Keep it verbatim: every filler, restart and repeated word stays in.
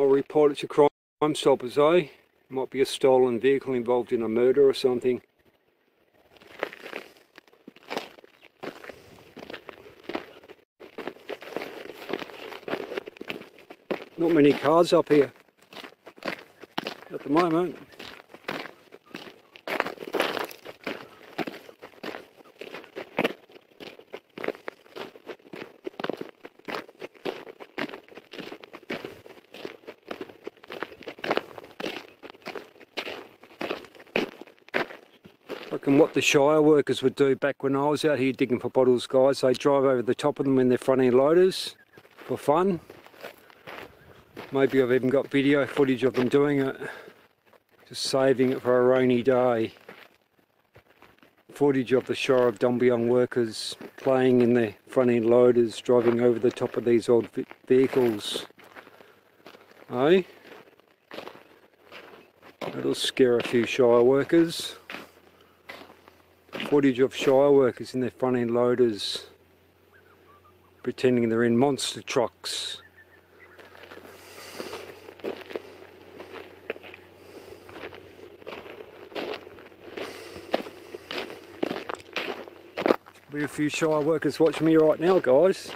I'll report it to Crime Stoppers, eh? Might be a stolen vehicle involved in a murder or something. Not many cars up here at the moment. Like what the Shire workers would do back when I was out here digging for bottles, guys. They drive over the top of them in their front end loaders for fun. Maybe I've even got video footage of them doing it. Just saving it for a rainy day. Footage of the Shire of Dumbleyung workers playing in their front end loaders, driving over the top of these old vehicles. Eh? That'll scare a few Shire workers. Footage of Shire workers in their front end loaders, pretending they're in monster trucks. A few Shire workers watching me right now, guys.